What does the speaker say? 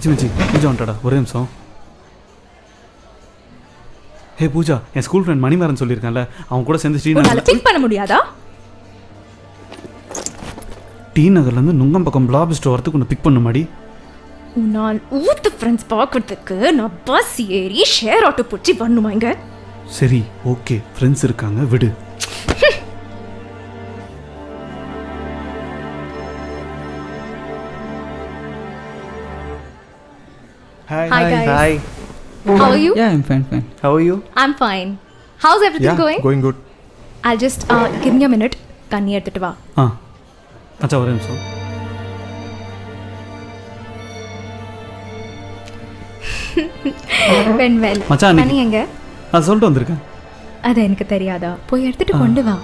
Achimanchi, Pooja ontada, Orenso. Hey Pooja, my school friend Mani Maran sollirukkanla, avan kuda sendu Srinagar. Unala check panna mudiyada? Srinagar la irundhu Nungam pakkam blob store varthukku unna pick pannu madi. Unal oothu friends paakkuradhukku na bus eri share auto putti vannumainga. Seri, okay, friends irukanga vidu. Hi guys. Hi. How are you? Yeah, I'm fine. How are you? I'm fine. How's everything going? Yeah, going good. I'll just give me a minute. Kanni edutittu va. Ah. Acha oru nimisham. When well. Kanni enga? Ah, soltu vandirukken. Adha enakku theriyada. Poi edutittu kondu va.